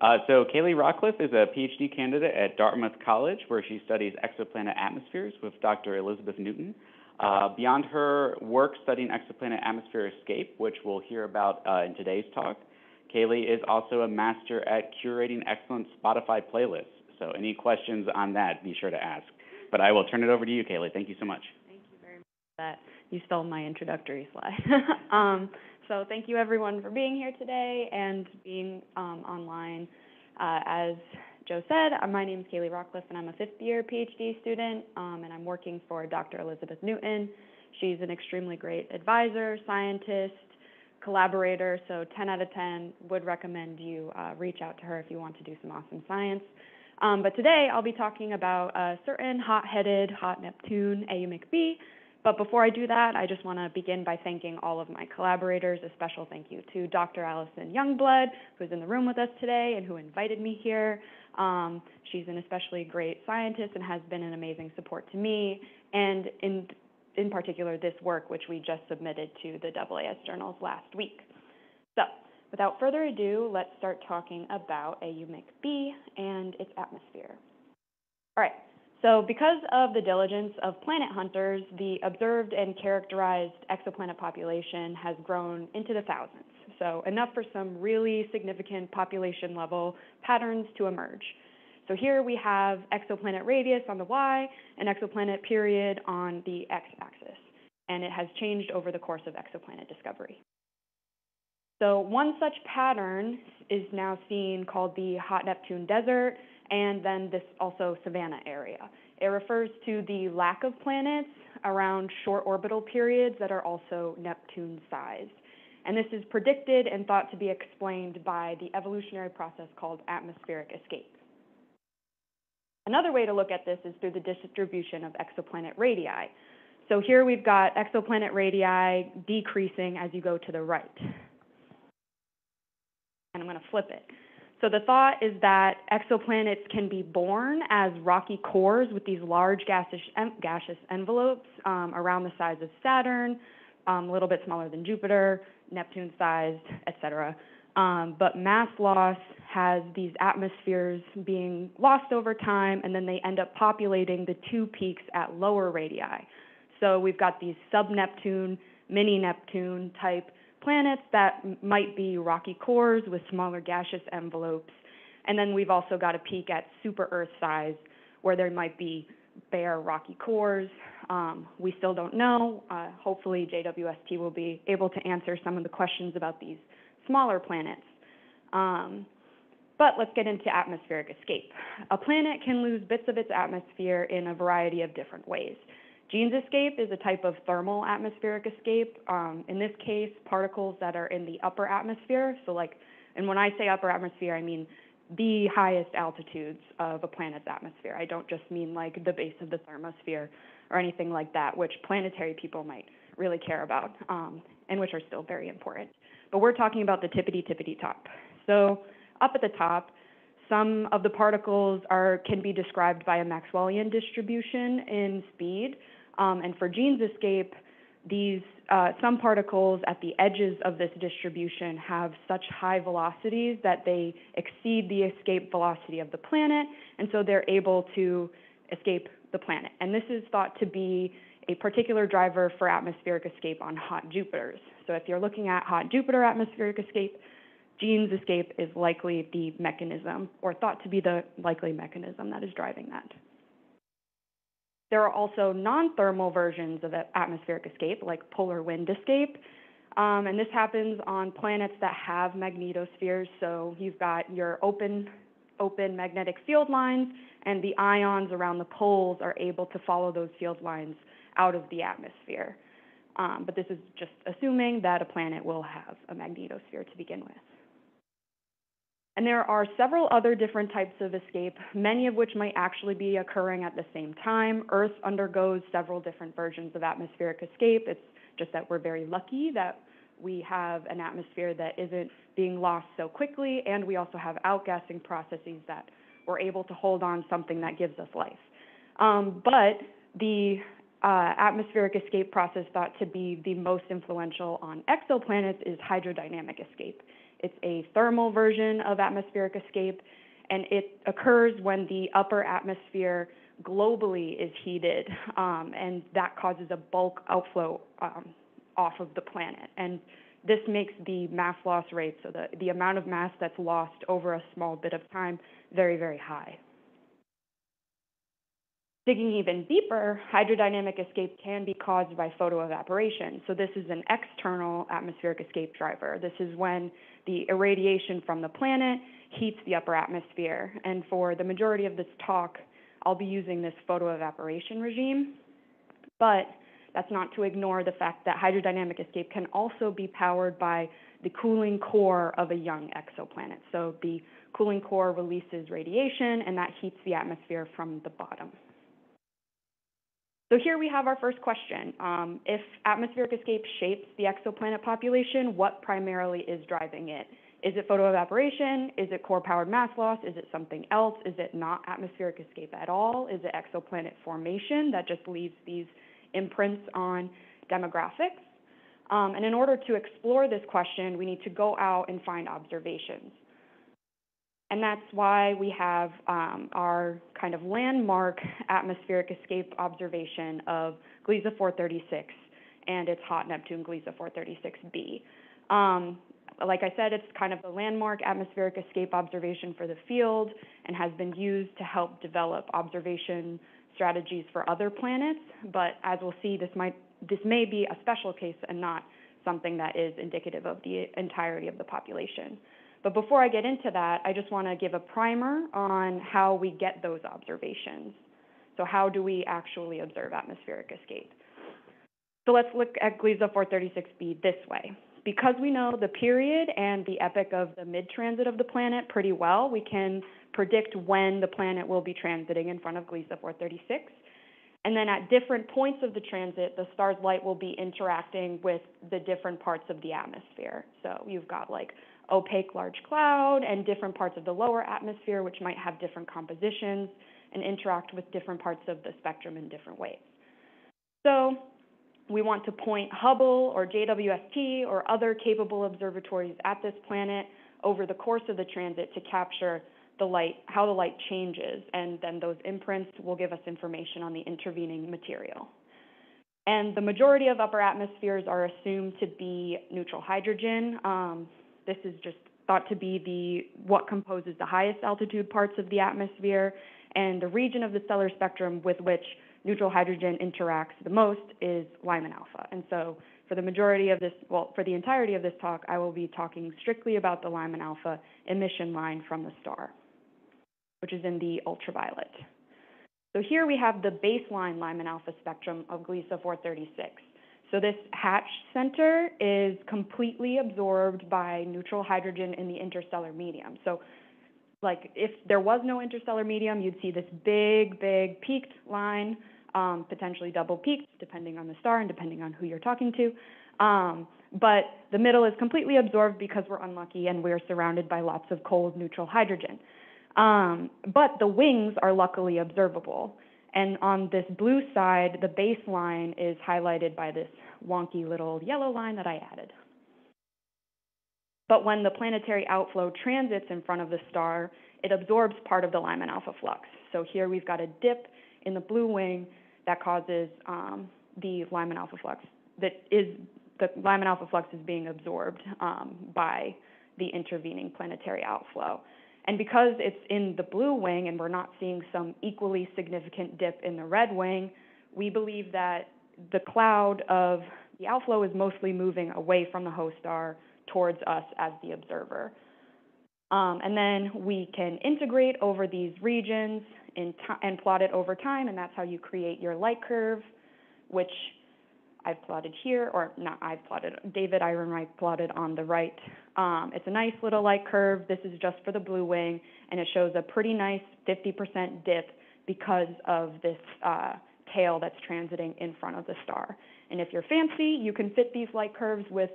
Right. So Keighley Rockcliffe is a PhD candidate at Dartmouth College, where she studies exoplanet atmospheres with Dr. Elizabeth Newton. Beyond her work studying exoplanet atmosphere escape, which we'll hear about in today's talk, Keighley is also a master at curating excellent Spotify playlists. So any questions on that, be sure to ask. But I will turn it over to you, Keighley. Thank you so much. Thank you very much for that. You stole my introductory slide. So thank you, everyone, for being here today and being online. As Joe said, my name is Keighley Rockcliffe, and I'm a fifth-year PhD student, and I'm working for Dr. Elizabeth Newton. She's an extremely great advisor, scientist, collaborator, so 10 out of 10 would recommend you reach out to her if you want to do some awesome science. But today, I'll be talking about a certain hot-headed, hot Neptune, AU Mic b. But before I do that, I just want to begin by thanking all of my collaborators. A special thank you to Dr. Allison Youngblood, who's in the room with us today and who invited me here. She's an especially great scientist and has been an amazing support to me, and in particular this work, which we just submitted to the AAS journals last week. So without further ado, let's start talking about AU Mic b and its atmosphere. All right. So because of the diligence of planet hunters, the observed and characterized exoplanet population has grown into the thousands. So enough for some really significant population level patterns to emerge. So here we have exoplanet radius on the Y and exoplanet period on the X axis. And it has changed over the course of exoplanet discovery. So one such pattern is now seen called the hot Neptune desert, and then this also savanna area. It refers to the lack of planets around short orbital periods that are also Neptune-sized. And this is predicted and thought to be explained by the evolutionary process called atmospheric escape. Another way to look at this is through the distribution of exoplanet radii. So here we've got exoplanet radii decreasing as you go to the right. And I'm going to flip it. So the thought is that exoplanets can be born as rocky cores with these large gaseous envelopes around the size of Saturn, a little bit smaller than Jupiter, Neptune-sized, etc. But mass loss has these atmospheres being lost over time, and then they end up populating the two peaks at lower radii. So we've got these sub-Neptune, mini-Neptune type planets that might be rocky cores with smaller gaseous envelopes. And then we've also got a peak at super Earth size where there might be bare rocky cores. We still don't know. Hopefully JWST will be able to answer some of the questions about these smaller planets. But let's get into atmospheric escape. A planet can lose bits of its atmosphere in a variety of different ways. Jeans escape is a type of thermal atmospheric escape. In this case, particles that are in the upper atmosphere. So like, and when I say upper atmosphere, I mean the highest altitudes of a planet's atmosphere. I don't just mean like the base of the thermosphere or anything like that, which planetary people might really care about and which are still very important. But we're talking about the tippity-tippity top. So up at the top, some of the particles can be described by a Maxwellian distribution in speed. And for Jeans escape, these some particles at the edges of this distribution have such high velocities that they exceed the escape velocity of the planet, and so they're able to escape the planet. And this is thought to be a particular driver for atmospheric escape on hot Jupiters. So if you're looking at hot Jupiter atmospheric escape, Jeans escape is likely the mechanism, or thought to be the likely mechanism that is driving that. There are also non-thermal versions of atmospheric escape, like polar wind escape. And this happens on planets that have magnetospheres. So you've got your open magnetic field lines, and the ions around the poles are able to follow those field lines out of the atmosphere. But this is just assuming that a planet will have a magnetosphere to begin with. And there are several other different types of escape, many of which might actually be occurring at the same time. Earth undergoes several different versions of atmospheric escape. It's just that we're very lucky that we have an atmosphere that isn't being lost so quickly, and we also have outgassing processes that we're able to hold on something that gives us life. But the atmospheric escape process thought to be the most influential on exoplanets is hydrodynamic escape. It's a thermal version of atmospheric escape, and it occurs when the upper atmosphere globally is heated, and that causes a bulk outflow off of the planet. And this makes the mass loss rate, so the amount of mass that's lost over a small bit of time, very, very high. Digging even deeper, hydrodynamic escape can be caused by photoevaporation. So this is an external atmospheric escape driver. This is when the irradiation from the planet heats the upper atmosphere. And for the majority of this talk, I'll be using this photoevaporation regime. But that's not to ignore the fact that hydrodynamic escape can also be powered by the cooling core of a young exoplanet. So the cooling core releases radiation, and that heats the atmosphere from the bottom. So here we have our first question. If atmospheric escape shapes the exoplanet population, what primarily is driving it? Is it photoevaporation? Is it core-powered mass loss? Is it something else? Is it not atmospheric escape at all? Is it exoplanet formation that just leaves these imprints on demographics? And in order to explore this question, we need to go out and find observations. And that's why we have our kind of landmark atmospheric escape observation of Gliese 436 and its hot Neptune Gliese 436b. Like I said, it's kind of the landmark atmospheric escape observation for the field and has been used to help develop observation strategies for other planets. But as we'll see, this may be a special case and not something that is indicative of the entirety of the population. But before I get into that, I just want to give a primer on how we get those observations. So how do we actually observe atmospheric escape? So let's look at Gliese 436b this way. Because we know the period and the epoch of the mid-transit of the planet pretty well, we can predict when the planet will be transiting in front of Gliese 436. And then at different points of the transit, the star's light will be interacting with the different parts of the atmosphere. So you've got like opaque large cloud and different parts of the lower atmosphere, which might have different compositions and interact with different parts of the spectrum in different ways. So we want to point Hubble or JWST or other capable observatories at this planet over the course of the transit to capture the light, how the light changes, and then those imprints will give us information on the intervening material. And the majority of upper atmospheres are assumed to be neutral hydrogen. This is just thought to be what composes the highest altitude parts of the atmosphere, and the region of the stellar spectrum with which neutral hydrogen interacts the most is Lyman alpha. And so for the majority of this, well, for the entirety of this talk, I will be talking strictly about the Lyman alpha emission line from the star, which is in the ultraviolet. So here we have the baseline Lyman alpha spectrum of Gliese 436. So this hatch center is completely absorbed by neutral hydrogen in the interstellar medium. So like if there was no interstellar medium, you'd see this big, big peaked line, potentially double peaked, depending on the star and depending on who you're talking to. But the middle is completely absorbed because we're unlucky and we're surrounded by lots of cold neutral hydrogen. But the wings are luckily observable. And on this blue side, the baseline is highlighted by this wonky little yellow line that I added. But when the planetary outflow transits in front of the star, it absorbs part of the Lyman alpha flux. So here we've got a dip in the blue wing that causes the Lyman alpha flux. The Lyman alpha flux is being absorbed by the intervening planetary outflow. And because it's in the blue wing and we're not seeing some equally significant dip in the red wing, we believe that the cloud of the outflow is mostly moving away from the host star towards us as the observer. And then we can integrate over these regions and plot it over time, and that's how you create your light curve, which I've plotted here, or not I've plotted, David Ehrenreich plotted on the right. It's a nice little light curve. This is just for the blue wing, and it shows a pretty nice 50% dip because of this tail that's transiting in front of the star. And if you're fancy, you can fit these light curves with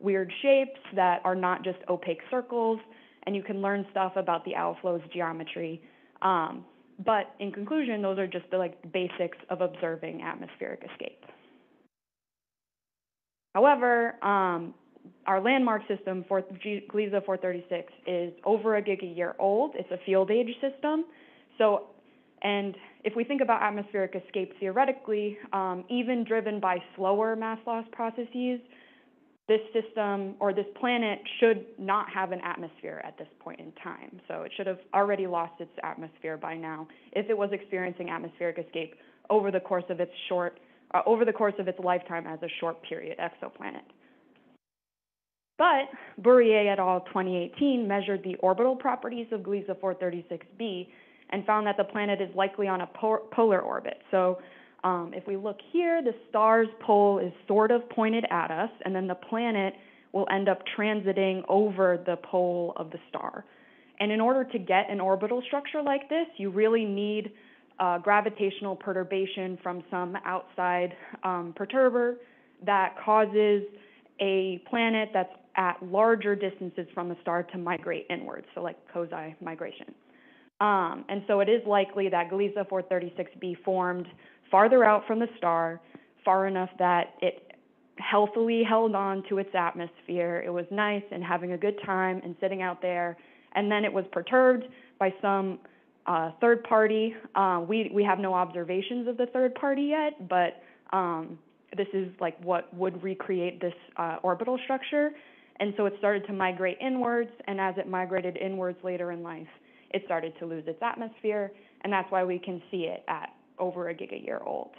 weird shapes that are not just opaque circles, and you can learn stuff about the outflow's geometry. But in conclusion, those are just the basics of observing atmospheric escape. However, our landmark system for Gliese 436 is over a gig a year old. It's a field age system. So, and if we think about atmospheric escape theoretically, even driven by slower mass loss processes, this system or this planet should not have an atmosphere at this point in time. So it should have already lost its atmosphere by now if it was experiencing atmospheric escape over the course of its lifetime as a short period exoplanet. But Bourrier et al. 2018 measured the orbital properties of Gliese 436b and found that the planet is likely on a polar orbit. So if we look here, the star's pole is sort of pointed at us, and then the planet will end up transiting over the pole of the star. And in order to get an orbital structure like this, you really need gravitational perturbation from some outside perturber that causes a planet that's at larger distances from the star to migrate inwards, so like Kozai migration. And so it is likely that Gliese 436b formed farther out from the star, far enough that it healthily held on to its atmosphere. It was nice and having a good time and sitting out there. And then it was perturbed by some third party. We have no observations of the third party yet, but this is like what would recreate this orbital structure. And so it started to migrate inwards. And as it migrated inwards later in life, it started to lose its atmosphere. And that's why we can see it at over a gig a year old.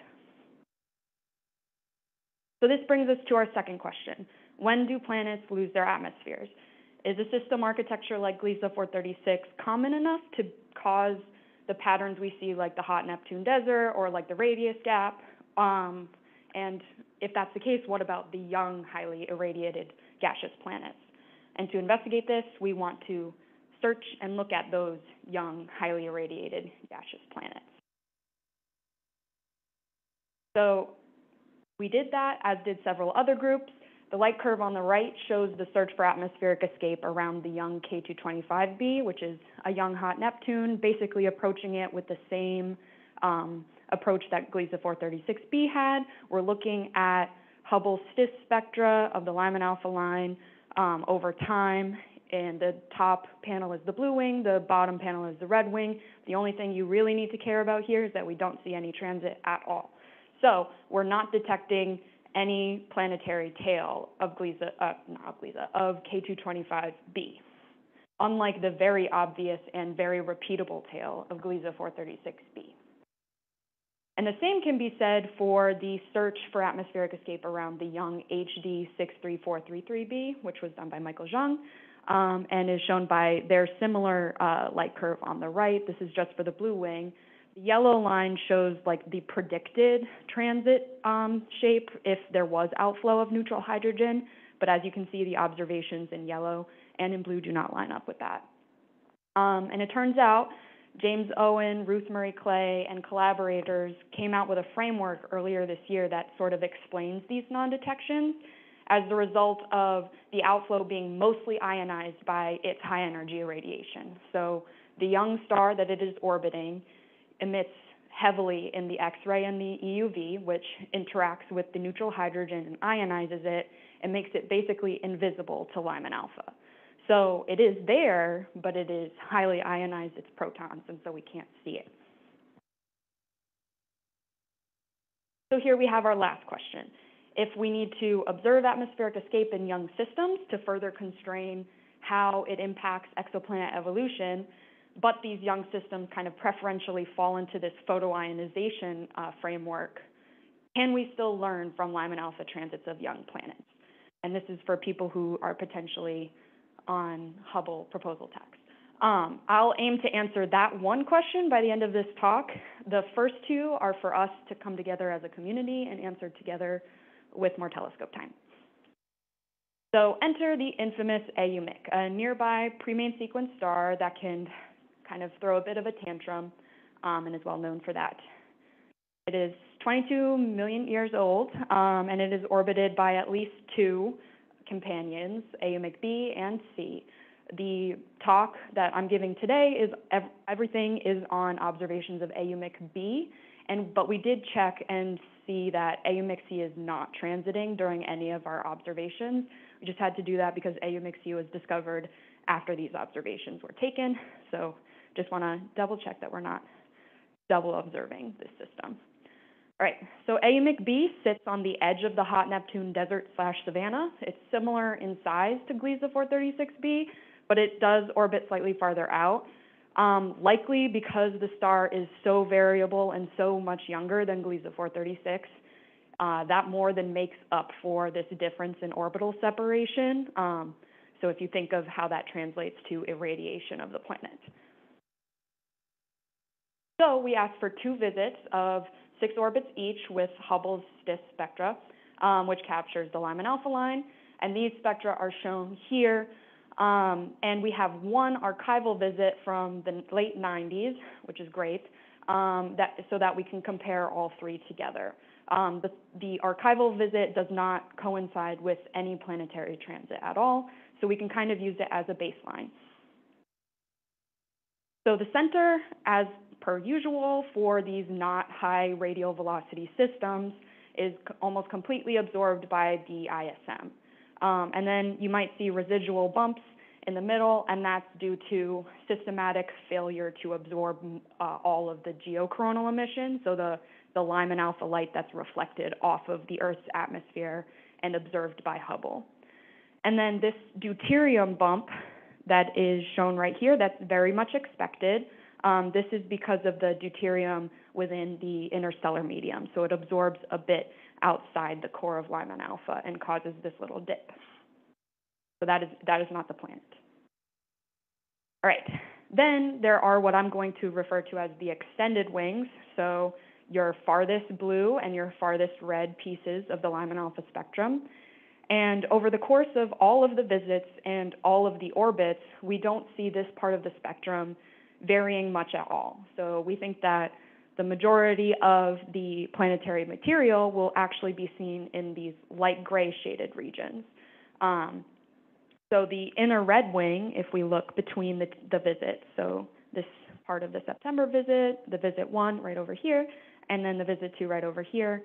So this brings us to our second question. When do planets lose their atmospheres? Is a system architecture like Gliese 436 common enough to cause the patterns we see like the hot Neptune desert or like the radius gap? And if that's the case, what about the young, highly irradiated gaseous planets? And to investigate this, we want to search and look at those young, highly irradiated gaseous planets. So we did that, as did several other groups. The light curve on the right shows the search for atmospheric escape around the young K2-25 b, which is a young hot Neptune, basically approaching it with the same approach that Gliese 436b had. We're looking at Hubble's STIS spectra of the Lyman alpha line over time. And the top panel is the blue wing, the bottom panel is the red wing. The only thing you really need to care about here is that we don't see any transit at all. So we're not detecting any planetary tail of K2-25b, unlike the very obvious and very repeatable tail of Gliese 436b. And the same can be said for the search for atmospheric escape around the young HD 63433b, which was done by Michael Zhang, and is shown by their similar light curve on the right. This is just for the blue wing. The yellow line shows like the predicted transit shape if there was outflow of neutral hydrogen, but as you can see, the observations in yellow and in blue do not line up with that. And it turns out James Owen, Ruth Murray Clay, and collaborators came out with a framework earlier this year that sort of explains these non-detections as the result of the outflow being mostly ionized by its high energy irradiation. So the young star that it is orbiting emits heavily in the X-ray and the EUV, which interacts with the neutral hydrogen and ionizes it and makes it basically invisible to Lyman alpha. So it is there, but it is highly ionized, its protons, and so we can't see it. So here we have our last question. If we need to observe atmospheric escape in young systems to further constrain how it impacts exoplanet evolution, but these young systems kind of preferentially fall into this photoionization framework, can we still learn from Lyman alpha transits of young planets? And this is for people who are potentially on Hubble proposal text. I'll aim to answer that one question by the end of this talk. The first two are for us to come together as a community and answer together with more telescope time. So enter the infamous AU Mic, a nearby pre-main sequence star that can kind of throw a bit of a tantrum and is well known for that. It is 22 million years old and it is orbited by at least two companions, AU Mic b and C. The talk that I'm giving today is everything is on observations of AU Mic b, but we did check and see that AU Mic C is not transiting during any of our observations. We just had to do that because AU Mic C was discovered after these observations were taken. So just want to double check that we're not double observing this system. All right, so AU Mic b sits on the edge of the hot Neptune desert/savanna. It's similar in size to Gliese 436b, but it does orbit slightly farther out, likely because the star is so variable and so much younger than Gliese 436. That more than makes up for this difference in orbital separation. So if you think of how that translates to irradiation of the planet. So we asked for two visits of 6 orbits each with Hubble's STIS spectra, which captures the Lyman alpha line. And these spectra are shown here. And we have one archival visit from the late 90s, which is great, so that we can compare all three together. The archival visit does not coincide with any planetary transit at all, so we can kind of use it as a baseline. So the center, as per usual for these not high radial velocity systems, is almost completely absorbed by the ISM. And then you might see residual bumps in the middle, and that's due to systematic failure to absorb all of the geocoronal emission, so the Lyman alpha light that's reflected off of the Earth's atmosphere and observed by Hubble. And then this deuterium bump that is shown right here, that's very much expected. This is because of the deuterium within the interstellar medium. So it absorbs a bit outside the core of Lyman alpha and causes this little dip. So that is not the planet. All right, then there are what I'm going to refer to as the extended wings. So your farthest blue and your farthest red pieces of the Lyman alpha spectrum. And over the course of all of the visits and all of the orbits, we don't see this part of the spectrum varying much at all. So we think that the majority of the planetary material will actually be seen in these light gray shaded regions. So the inner red wing, if we look between the visits, so this part of the September visit, the visit 1 right over here, and then the visit 2 right over here,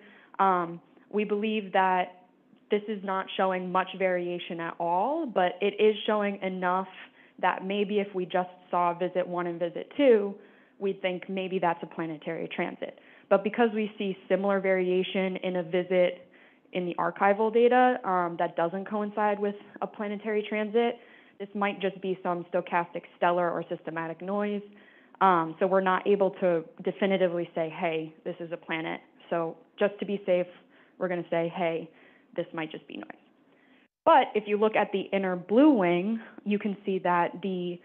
we believe that this is not showing much variation at all, but it is showing enough that maybe if we just saw visit 1 and visit 2, we'd think maybe that's a planetary transit. But because we see similar variation in a visit in the archival data that doesn't coincide with a planetary transit, this might just be some stochastic stellar or systematic noise. So we're not able to definitively say, hey, this is a planet. So just to be safe, we're going to say, hey, this might just be noise. But if you look at the inner blue wing, you can see that the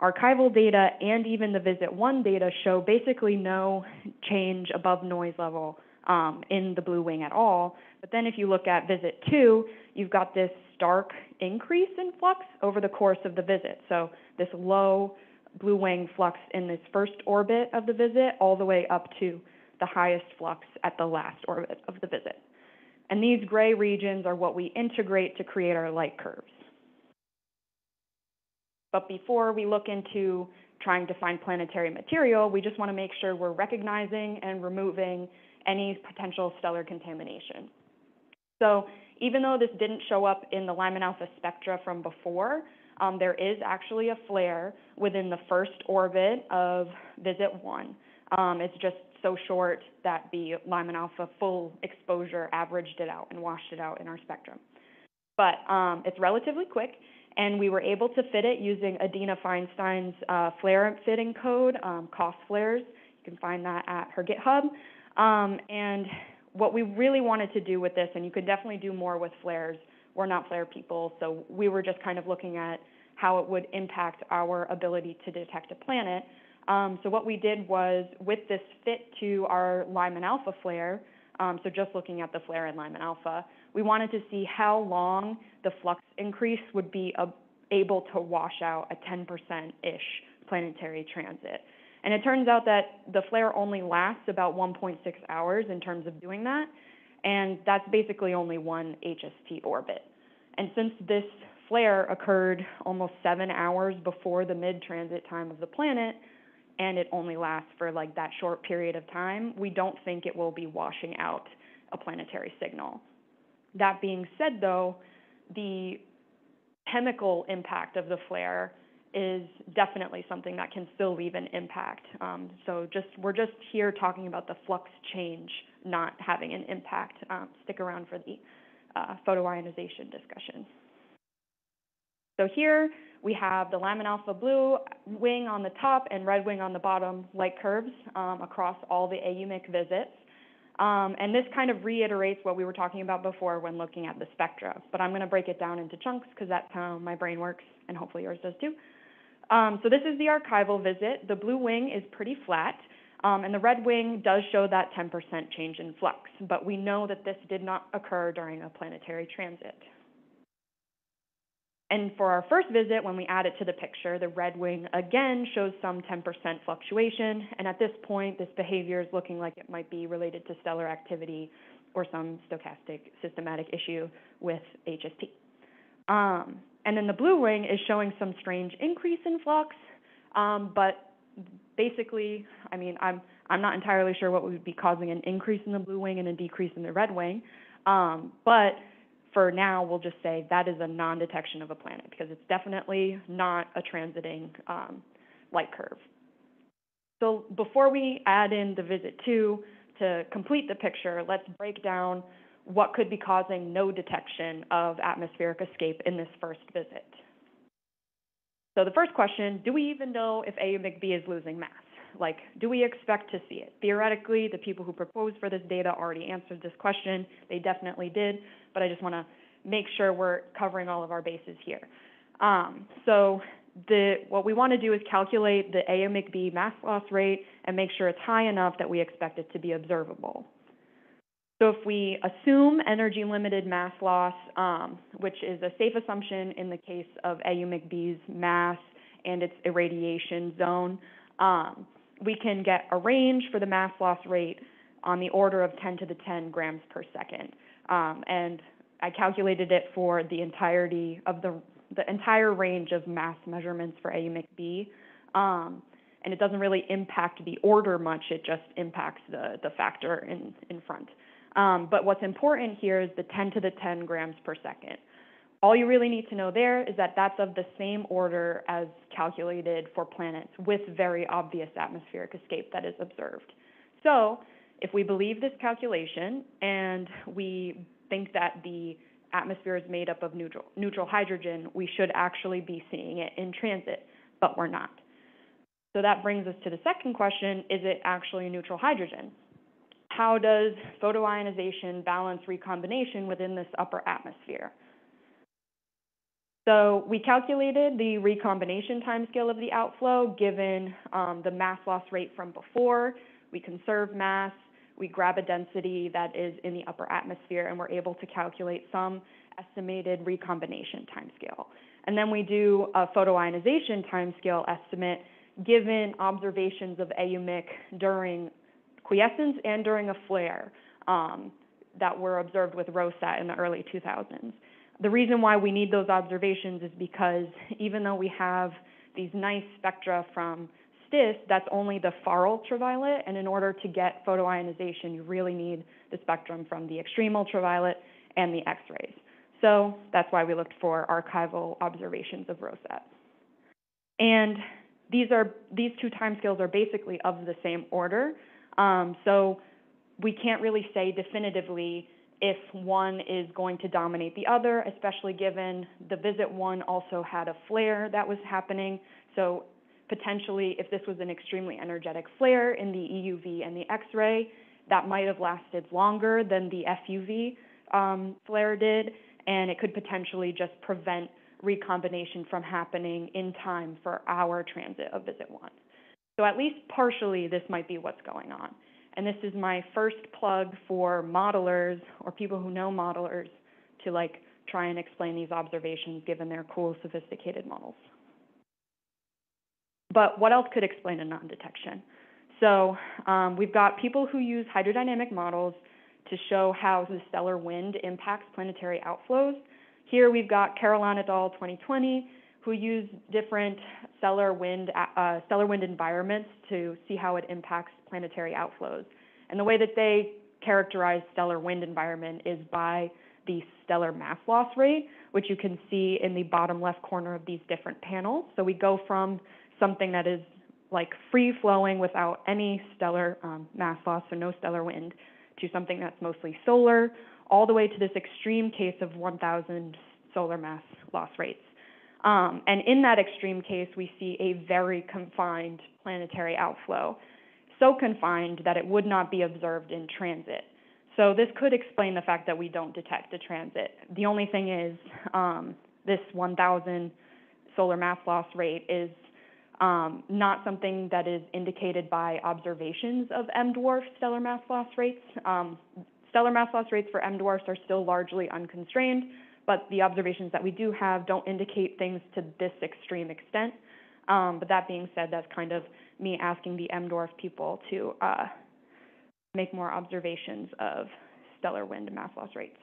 archival data and even the visit 1 data show basically no change above noise level in the blue wing at all. But then if you look at visit 2, you've got this stark increase in flux over the course of the visit. So this low blue wing flux in this first orbit of the visit all the way up to the highest flux at the last orbit of the visit. And these gray regions are what we integrate to create our light curves. But before we look into trying to find planetary material, we just want to make sure we're recognizing and removing any potential stellar contamination. So even though this didn't show up in the Lyman alpha spectra from before, there is actually a flare within the first orbit of visit 1. It's just so short that the Lyman alpha full exposure averaged it out and washed it out in our spectrum. But it's relatively quick, and we were able to fit it using Adina Feinstein's flare fitting code, COS Flares. You can find that at her GitHub. And what we really wanted to do with this, and you could definitely do more with flares, we're not flare people, so we were just kind of looking at how it would impact our ability to detect a planet. So what we did was, with this fit to our Lyman alpha flare, so just looking at the flare in Lyman alpha, we wanted to see how long the flux increase would be able to wash out a 10%-ish planetary transit. And it turns out that the flare only lasts about 1.6 hours in terms of doing that, and that's basically only one HST orbit. And since this flare occurred almost 7 hours before the mid-transit time of the planet, and it only lasts for like that short period of time, we don't think it will be washing out a planetary signal. That being said, though, the chemical impact of the flare is definitely something that can still leave an impact. So we're just here talking about the flux change not having an impact. Stick around for the photoionization discussion. So here we have the lamin alpha blue wing on the top and red wing on the bottom light curves across all the AU Mic visits. And this kind of reiterates what we were talking about before when looking at the spectra, but I'm going to break it down into chunks because that's how my brain works, and hopefully yours does too. So this is the archival visit. The blue wing is pretty flat, and the red wing does show that 10% change in flux, but we know that this did not occur during a planetary transit. And for our first visit, when we add it to the picture, the red wing again shows some 10% fluctuation. And at this point, this behavior is looking like it might be related to stellar activity or some stochastic systematic issue with HST. And then the blue wing is showing some strange increase in flux. But basically, I mean, I'm not entirely sure what would be causing an increase in the blue wing and a decrease in the red wing. But for now, we'll just say that is a non-detection of a planet because it's definitely not a transiting light curve. So before we add in the visit 2 to complete the picture, let's break down what could be causing no detection of atmospheric escape in this first visit. So the first question, do we even know if AU Mic b is losing mass? Like, do we expect to see it? Theoretically, the people who proposed for this data already answered this question. They definitely did, but I just want to make sure we're covering all of our bases here. So what we want to do is calculate the AU Mic b mass loss rate and make sure it's high enough that we expect it to be observable. So if we assume energy-limited mass loss, which is a safe assumption in the case of AU Mic b's mass and its irradiation zone, we can get a range for the mass loss rate on the order of 10 to the 10 grams per second. And I calculated it for the entirety of the entire range of mass measurements for AU Mic b. And it doesn't really impact the order much, it just impacts the factor in front. But what's important here is the 10 to the 10 grams per second. All you really need to know there is that that's of the same order as calculated for planets with very obvious atmospheric escape that is observed. So if we believe this calculation and we think that the atmosphere is made up of neutral hydrogen, we should actually be seeing it in transit, but we're not. So that brings us to the second question, is it actually neutral hydrogen? How does photoionization balance recombination within this upper atmosphere? So we calculated the recombination timescale of the outflow given the mass loss rate from before. We conserve mass, we grab a density that is in the upper atmosphere, and we're able to calculate some estimated recombination timescale. And then we do a photoionization timescale estimate given observations of AU Mic during quiescence and during a flare that were observed with ROSAT in the early 2000s. The reason why we need those observations is because even though we have these nice spectra from STIS, that's only the far ultraviolet, and in order to get photoionization, you really need the spectrum from the extreme ultraviolet and the X-rays. So that's why we looked for archival observations of ROSAT. And these two timescales are basically of the same order, so we can't really say definitively if one is going to dominate the other, especially given the visit 1 also had a flare that was happening. So potentially, if this was an extremely energetic flare in the EUV and the X-ray, that might have lasted longer than the FUV flare did, and it could potentially just prevent recombination from happening in time for our transit of visit 1. So at least partially, this might be what's going on. And this is my first plug for modelers or people who know modelers to try and explain these observations given their cool, sophisticated models. But what else could explain a non-detection? So we've got people who use hydrodynamic models to show how the stellar wind impacts planetary outflows. Here we've got Caroline et al. 2020, who use different stellar wind environments to see how it impacts planetary outflows. And the way that they characterize stellar wind environment is by the stellar mass loss rate, which you can see in the bottom left corner of these different panels. So we go from something that is like free-flowing without any stellar mass loss, so no stellar wind, to something that's mostly solar, all the way to this extreme case of 1,000 solar mass loss rates. And in that extreme case, we see a very confined planetary outflow, so confined that it would not be observed in transit. So this could explain the fact that we don't detect a transit. The only thing is this 1,000 solar mass loss rate is not something that is indicated by observations of M-dwarf stellar mass loss rates. Stellar mass loss rates for M-dwarfs are still largely unconstrained, but the observations that we do have don't indicate things to this extreme extent. But that being said, that's kind of me asking the M-dwarf people to make more observations of stellar wind mass loss rates.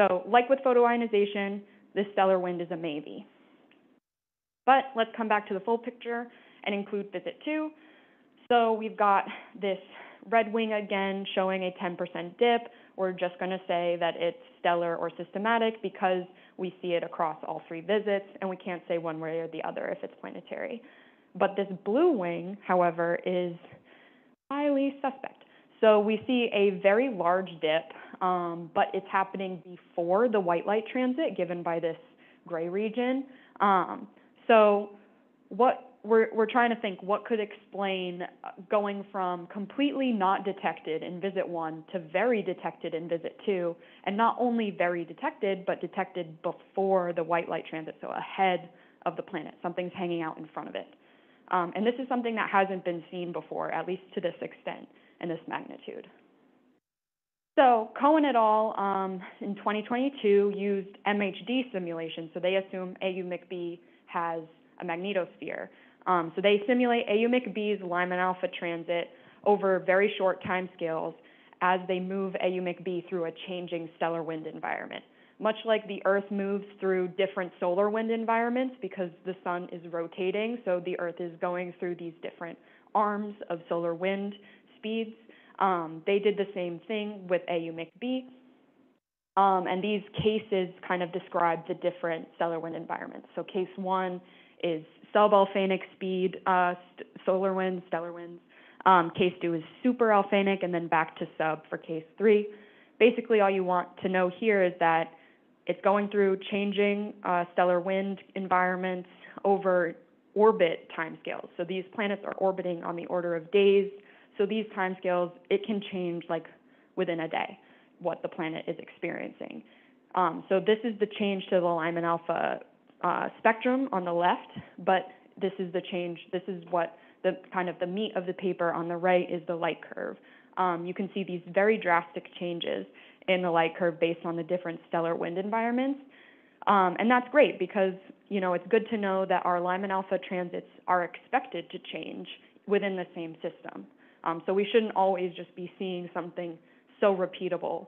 So like with photoionization, this stellar wind is a maybe. But let's come back to the full picture and include visit 2. So we've got this red wing again showing a 10% dip. We're just going to say that it's stellar or systematic because we see it across all 3 visits, and we can't say one way or the other if it's planetary. But this blue wing, however, is highly suspect. So we see a very large dip, but it's happening before the white light transit given by this gray region. So what we're trying to think, what could explain going from completely not detected in visit 1 to very detected in visit 2, and not only very detected, but detected before the white light transit, so ahead of the planet. Something's hanging out in front of it. And this is something that hasn't been seen before, at least to this extent and this magnitude. So Cohen et al. In 2022 used MHD simulations, so they assume AU Mic b has a magnetosphere. So they simulate AU Mic b's Lyman alpha transit over very short time scales as they move AU Mic b through a changing stellar wind environment. Much like the Earth moves through different solar wind environments because the sun is rotating, so the Earth is going through these different arms of solar wind speeds. They did the same thing with AU Mic b. And these cases kind of describe the different stellar wind environments. So case 1 is subalphanic speed solar winds, stellar winds. Case 2 is superalphanic, and then back to sub for case 3. Basically, all you want to know here is that it's going through changing stellar wind environments over orbit timescales. So these planets are orbiting on the order of days. So these timescales, it can change like within a day what the planet is experiencing. So this is the change to the Lyman alpha spectrum on the left, but this is the change, this is what the kind of the meat of the paper on the right is the light curve. You can see these very drastic changes in the light curve based on the different stellar wind environments. And that's great because, you know, it's good to know that our Lyman alpha transits are expected to change within the same system. So we shouldn't always just be seeing something so repeatable,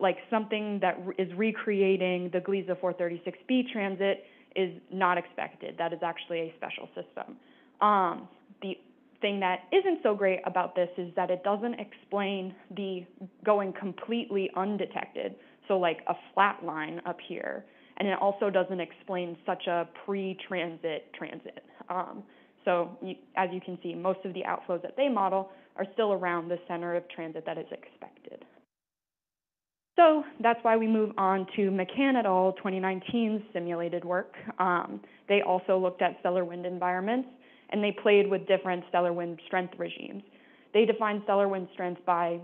like something that is recreating the Gliese 436b transit is not expected. That is actually a special system. The thing that isn't so great about this is that it doesn't explain the going completely undetected, so like a flat line up here, and it also doesn't explain such a pre-transit transit. So as you can see, most of the outflows that they model are still around the center of transit that is expected. So that's why we move on to McCann et al. 2019's simulated work. They also looked at stellar wind environments, and they played with different stellar wind strength regimes. They defined stellar wind strength by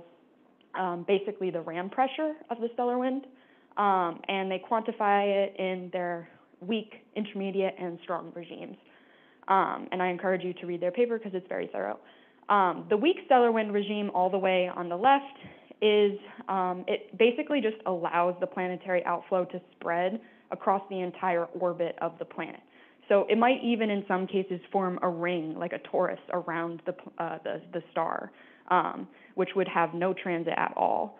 basically the ram pressure of the stellar wind, and they quantify it in their weak, intermediate, and strong regimes. And I encourage you to read their paper because it's very thorough. The weak stellar wind regime all the way on the left is, it basically just allows the planetary outflow to spread across the entire orbit of the planet. So it might even in some cases form a ring, like a torus around the star, which would have no transit at all.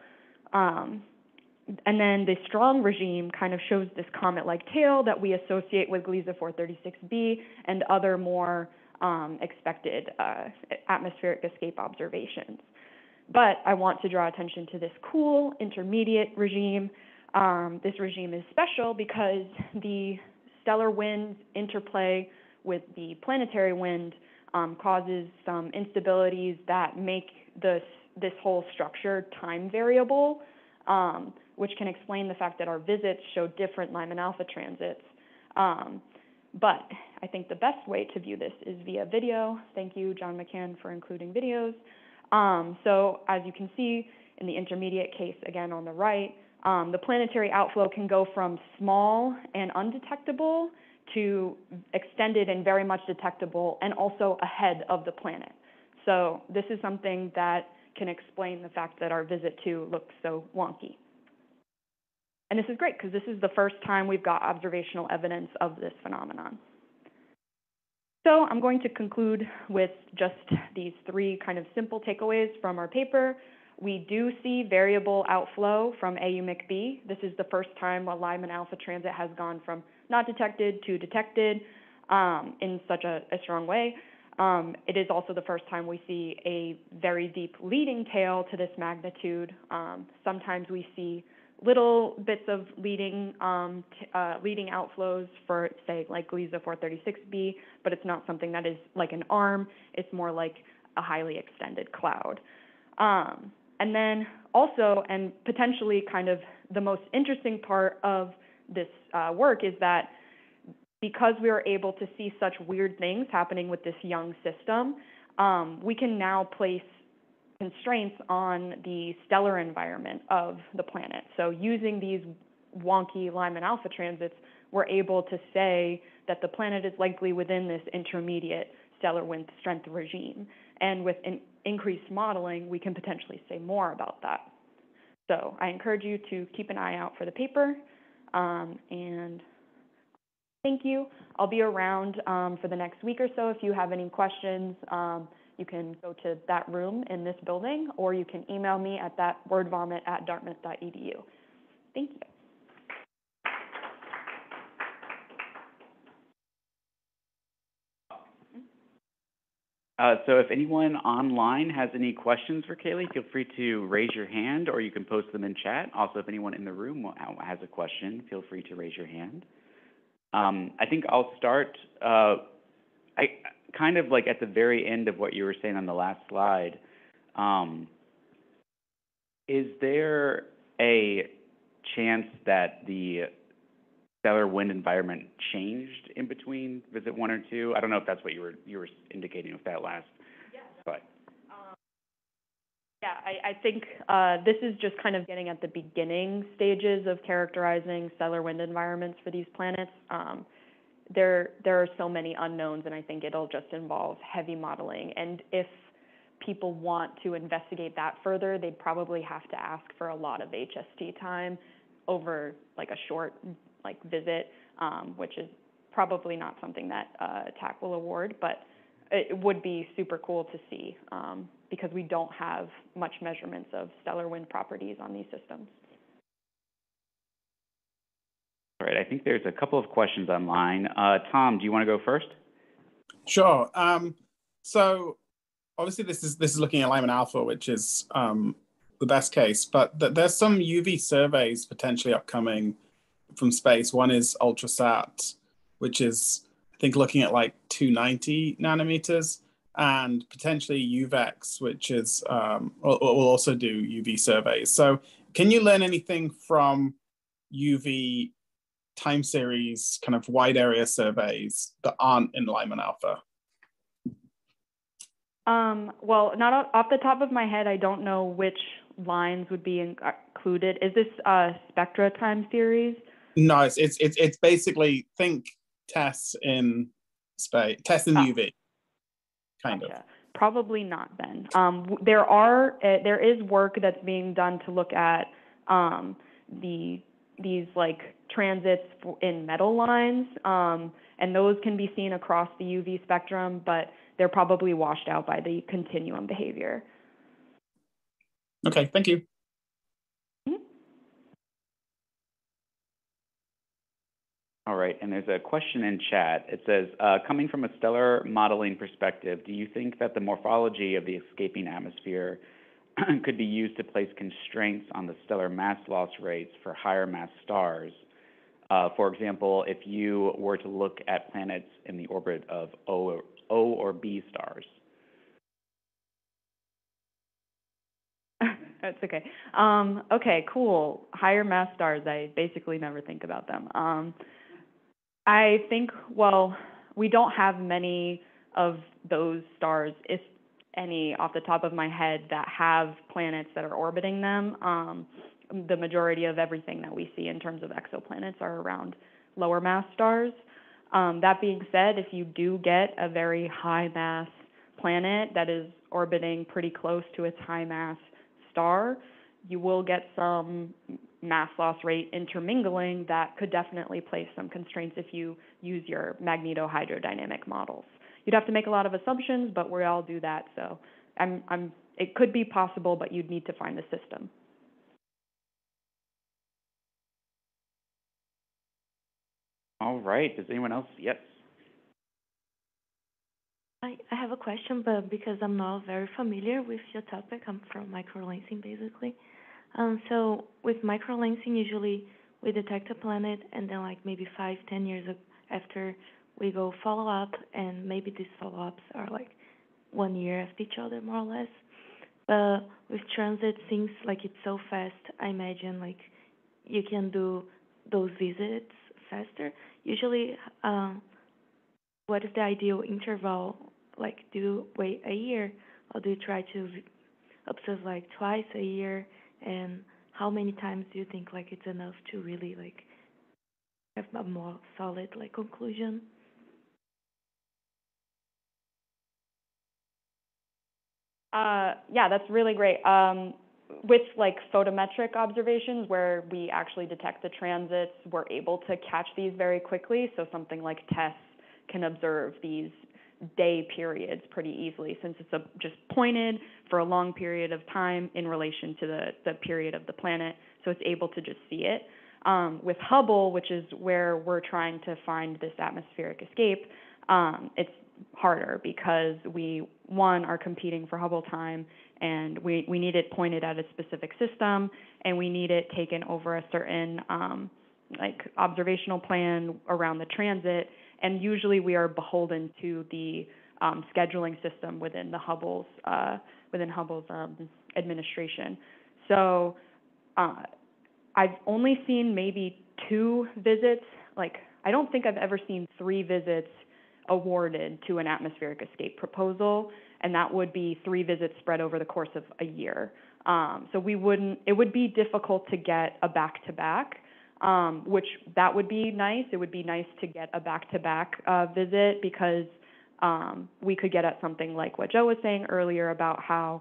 And then the strong regime kind of shows this comet-like tail that we associate with Gliese 436b and other more expected atmospheric escape observations. But I want to draw attention to this cool intermediate regime This regime is special because the stellar winds interplay with the planetary wind, causes some instabilities that make this whole structure time variable, which can explain the fact that our visits show different Lyman alpha transits. But I think the best way to view this is via video. Thank you, John McCann, for including videos. So as you can see in the intermediate case, again on the right, the planetary outflow can go from small and undetectable to extended and very much detectable, and also ahead of the planet. So this is something that can explain the fact that our visit 2 looks so wonky. And this is great because this is the first time we've got observational evidence of this phenomenon. So I'm going to conclude with just these 3 kind of simple takeaways from our paper. We do see variable outflow from AU Mic b. This is the first time a Lyman alpha transit has gone from not detected to detected in such a strong way. It is also the first time we see a very deep leading tail to this magnitude. Sometimes we see little bits of leading outflows for, say, like Gliese 436b, but it's not something that is like an arm. It's more like a highly extended cloud. And then also, and potentially kind of the most interesting part of this work is that because we are able to see such weird things happening with this young system, we can now place constraints on the stellar environment of the planet. So using these wonky Lyman alpha transits, we're able to say that the planet is likely within this intermediate stellar wind strength regime. And with an increased modeling, we can potentially say more about that. So I encourage you to keep an eye out for the paper. And thank you. I'll be around for the next week or so. If you have any questions, you can go to that room in this building, or you can email me at that wordvomit@dartmouth.edu. Thank you. So if anyone online has any questions for Keighley, feel free to raise your hand, or you can post them in chat. Also, if anyone in the room has a question, feel free to raise your hand. I think I'll start kind of like at the very end of what you were saying on the last slide. Is there a chance that the stellar wind environment changed in between visit 1 or 2? I don't know if that's what you were indicating with that last. Yeah. But yeah, I think this is just kind of getting at the beginning stages of characterizing stellar wind environments for these planets. There are so many unknowns, and I think it'll just involve heavy modeling. And if people want to investigate that further, they'd probably have to ask for a lot of HST time over like a short visit, which is probably not something that TAC will award, but it would be super cool to see because we don't have much measurements of stellar wind properties on these systems. All right, I think there's a couple of questions online. Tom, do you want to go first? Sure. So obviously this is looking at Lyman alpha, which is the best case, but there's some UV surveys potentially upcoming from space. One is Ultrasat, which is, I think, looking at like 290 nanometers, and potentially UVEX, which is, will also do UV surveys. So can you learn anything from UV time series kind of wide area surveys that aren't in Lyman alpha? Well, not off the top of my head, I don't know which lines would be included. Is this spectra time series? No, it's basically think TESS in space, TESS in UV, kind of. Probably not then. There is work that's being done to look at these like transits in metal lines, and those can be seen across the UV spectrum, but they're probably washed out by the continuum behavior. Okay, thank you. All right, and there's a question in chat. It says, coming from a stellar modeling perspective, do you think that the morphology of the escaping atmosphere could be used to place constraints on the stellar mass loss rates for higher mass stars. For example, if you were to look at planets in the orbit of O or B stars. That's okay. Okay, cool. Higher mass stars, I basically never think about them. I think, well, we don't have many of those stars, if any, off the top of my head that have planets that are orbiting them. The majority of everything that we see in terms of exoplanets are around lower mass stars. That being said, if you do get a very high mass planet that is orbiting pretty close to its high mass star, you will get some mass loss rate intermingling that could definitely place some constraints if you use your magnetohydrodynamic models. You'd have to make a lot of assumptions, but we all do that, so it could be possible, but you'd need to find the system. All right, does anyone else? Yes. I have a question, but because I'm not very familiar with your topic, I'm from microlensing basically. So with microlensing, usually we detect a planet and then like maybe 5-10 years after we go follow up, and maybe these follow-ups are like 1 year after each other more or less. But with transit, things like it's so fast, I imagine like you can do those visits faster. Usually, what is the ideal interval? Like, do you wait a year, or do you try to observe like twice a year? And how many times do you think like it's enough to really like have a more solid like conclusion? Yeah, that's really great. With like photometric observations where we actually detect the transits, we're able to catch these very quickly. So something like TESS can observe these day periods pretty easily, since it's just pointed for a long period of time in relation to the period of the planet. So it's able to just see it. With Hubble, which is where we're trying to find this atmospheric escape, it's harder because we, one, are competing for Hubble time, and we need it pointed at a specific system, and we need it taken over a certain like observational plan around the transit, and usually we are beholden to the scheduling system within the Hubble's administration. So I've only seen maybe 2 visits. Like, I don't think I've ever seen 3 visits awarded to an atmospheric escape proposal, and that would be 3 visits spread over the course of a year. So we wouldn't, it would be difficult to get a back-to-back, which that would be nice. It would be nice to get a back-to-back visit, because we could get at something like what Joe was saying earlier about how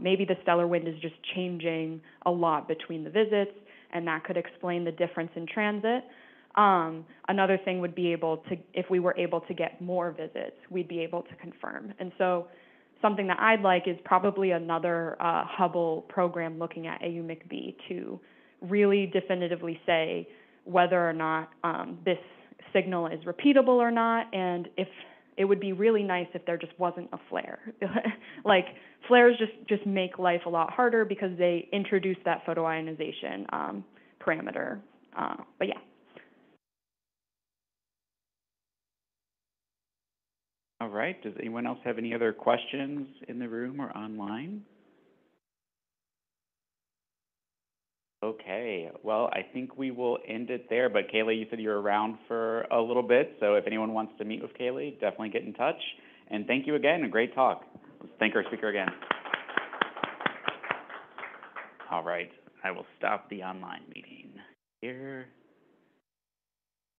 maybe the stellar wind is just changing a lot between the visits, and that could explain the difference in transit. Another thing would be able to, if we were able to get more visits, we'd be able to confirm. And so something that I'd like is probably another Hubble program looking at AU Mic b to really definitively say whether or not this signal is repeatable or not, and if it would be really nice if there just wasn't a flare. Like, flares just make life a lot harder because they introduce that photoionization parameter. But yeah. All right, does anyone else have any other questions in the room or online? Okay, well, I think we will end it there, but Keighley, you said you're around for a little bit, so if anyone wants to meet with Keighley, definitely get in touch. And thank you again, a great talk. Let's thank our speaker again. All right, I will stop the online meeting here.